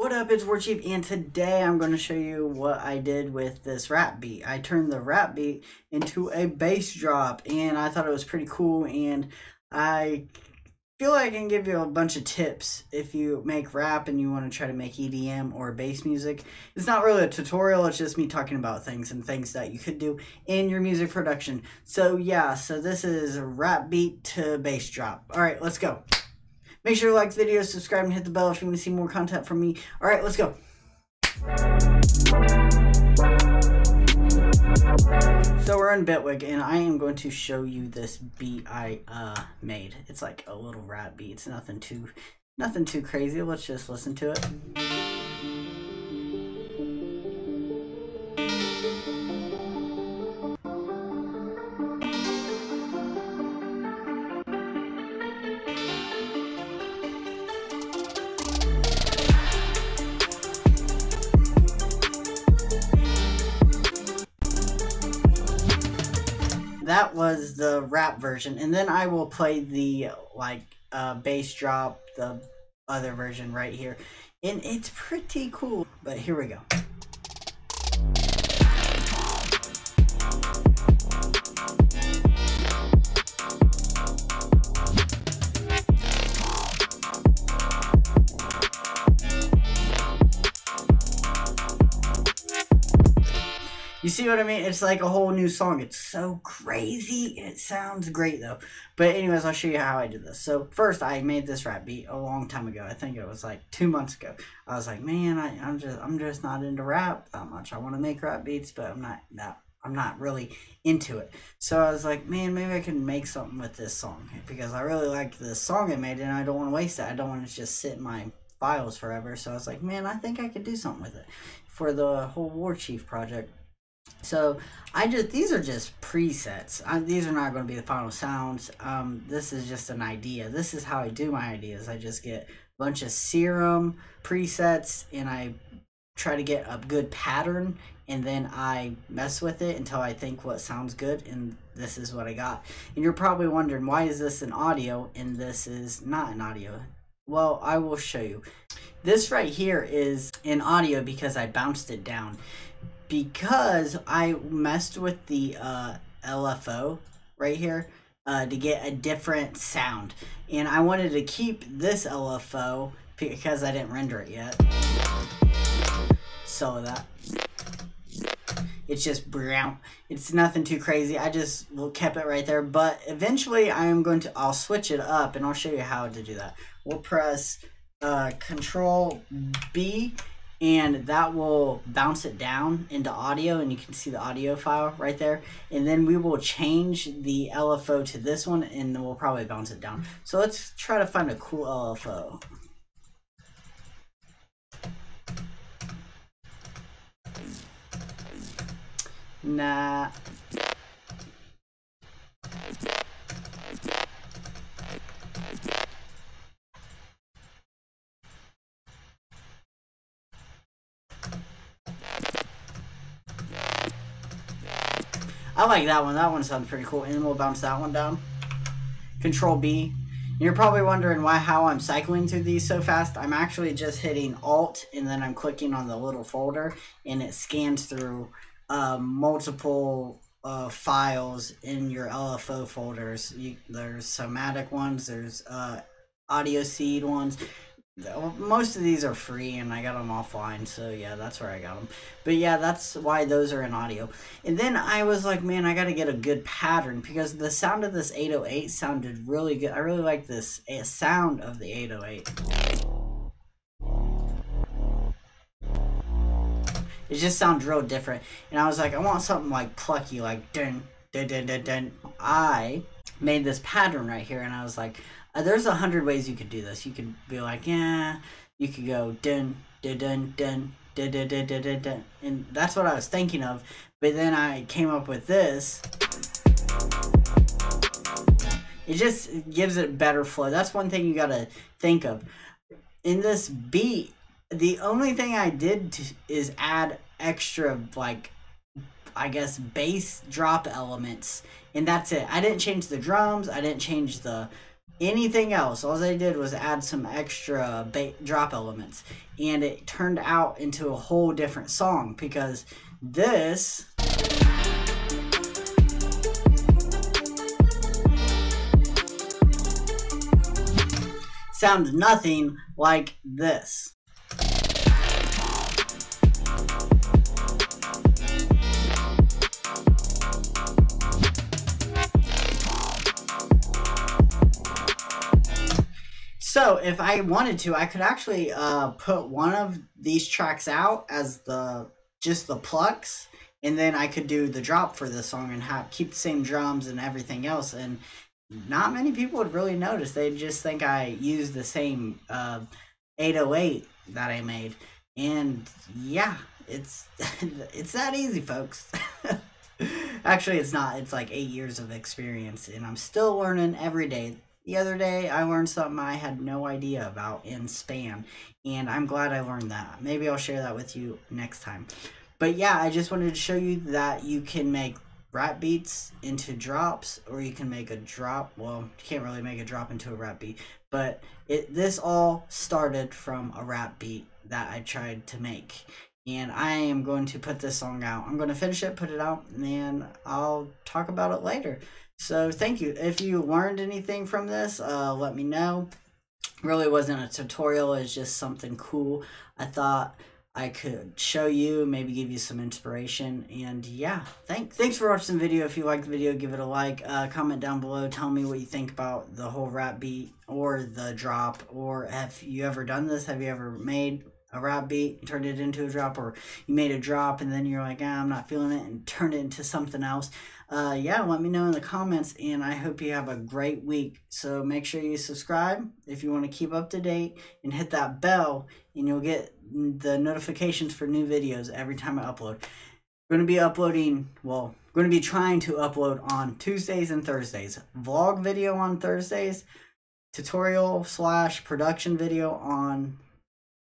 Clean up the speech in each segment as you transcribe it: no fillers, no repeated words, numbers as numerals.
What up, it's Warchief, and today I'm going to show you what I did with this rap beat. I turned the rap beat into a bass drop, and I thought it was pretty cool, and I feel like I can give you a bunch of tips if you make rap and you want to try to make EDM or bass music. It's not really a tutorial, it's just me talking about things and things that you could do in your music production. So yeah, so this is a rap beat to bass drop. Alright, let's go. Make sure to like the video, subscribe, and hit the bell if you want to see more content from me. Alright, let's go. So we're in Bitwig, and I am going to show you this beat I made. It's like a little rap beat. It's nothing too crazy. Let's just listen to it. That was the rap version, and then I will play the bass drop, the other version right here, and it's pretty cool, but here we go. You see what I mean? It's like a whole new song. It's so crazy. It sounds great though. But anyways, I'll show you how I did this. So first, I made this rap beat a long time ago. I think it was like 2 months ago. I was like, man, I'm just not into rap that much. I want to make rap beats, but I'm not really into it. So I was like, man, maybe I can make something with this song because I really liked this song I made, and I don't want to waste it. I don't want to just sit in my files forever. So I was like, man, I think I could do something with it for the whole Warchief project. So these are just presets. These are not going to be the final sounds. This is just an idea. This is how I do my ideas. I just get a bunch of serum presets and I try to get a good pattern, and then I mess with it until I think what sounds good, and this is what I got. And you're probably wondering, why is this an audio and this is not an audio? Well, I will show you. This right here is an audio because I bounced it down. Because I messed with the LFO right here to get a different sound. And I wanted to keep this LFO because I didn't render it yet. So that. It's just brown. It's nothing too crazy. I just kept it right there. But eventually I'll switch it up, and I'll show you how to do that. We'll press Control B. And that will bounce it down into audio, and you can see the audio file right there. And then we will change the LFO to this one, and then we'll probably bounce it down. So let's try to find a cool LFO. Nah. I like that one. That one sounds pretty cool. And then we'll bounce that one down. Control B. You're probably wondering how I'm cycling through these so fast. I'm actually just hitting Alt, and then I'm clicking on the little folder, and it scans through multiple files in your LFO folders. There's somatic ones. There's audio seed ones. Most of these are free, and I got them offline, so yeah, that's where I got them. But yeah, that's why those are in audio. And then I was like, man, I gotta get a good pattern, because the sound of this 808 sounded really good. I really like this sound of the 808. It just sounds real different. And I was like, I want something like plucky, like dun dun dun dun dun. I made this pattern right here, and I was like, there's 100 ways you could do this. You could be like, yeah, you could go dun dun dun dun dun dun dun dun dun dun, and that's what I was thinking of. But then I came up with this. It just gives it better flow. That's one thing you gotta think of. In this beat, the only thing I did is add extra, like, I guess, bass drop elements, and that's it. I didn't change the drums. I didn't change the anything else. All they did was add some extra drop elements, and it turned out into a whole different song, because this sounds nothing like this. So if I wanted to, I could actually put one of these tracks out as just the plucks, and then I could do the drop for this song and keep the same drums and everything else, and not many people would really notice. They'd just think I used the same 808 that I made, and yeah, it's it's that easy, folks. Actually, it's not. It's like 8 years of experience, and I'm still learning every day. The other day, I learned something I had no idea about in Span, and I'm glad I learned that. Maybe I'll share that with you next time. But yeah, I just wanted to show you that you can make rap beats into drops, or you can make a drop. Well, you can't really make a drop into a rap beat, but this all started from a rap beat that I tried to make. And I am going to put this song out. I'm going to finish it, put it out, and then I'll talk about it later. So thank you. If you learned anything from this, let me know. Really wasn't a tutorial. It's just something cool I thought I could show you, maybe give you some inspiration. And yeah, thanks for watching the video. If you liked the video, give it a like, comment down below, tell me what you think about the whole rap beat or the drop, or have you ever done this? Have you ever made a rap beat and turned it into a drop, or you made a drop and then you're like, ah, I'm not feeling it, and turned it into something else? Yeah, let me know in the comments, and I hope you have a great week. So make sure you subscribe if you want to keep up to date, and hit that bell, and you'll get the notifications for new videos every time I upload. I'm going to be uploading, well, I'm going to be trying to upload on Tuesdays and Thursdays. Vlog video on Thursdays, tutorial/production video on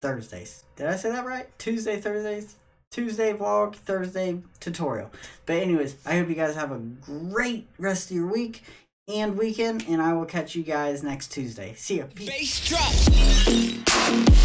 Thursdays. Did I say that right? Tuesday, Thursdays, Tuesday vlog, Thursday tutorial. But anyways, I hope you guys have a great rest of your week and weekend, and I will catch you guys next Tuesday. See ya. Peace. Bass drop.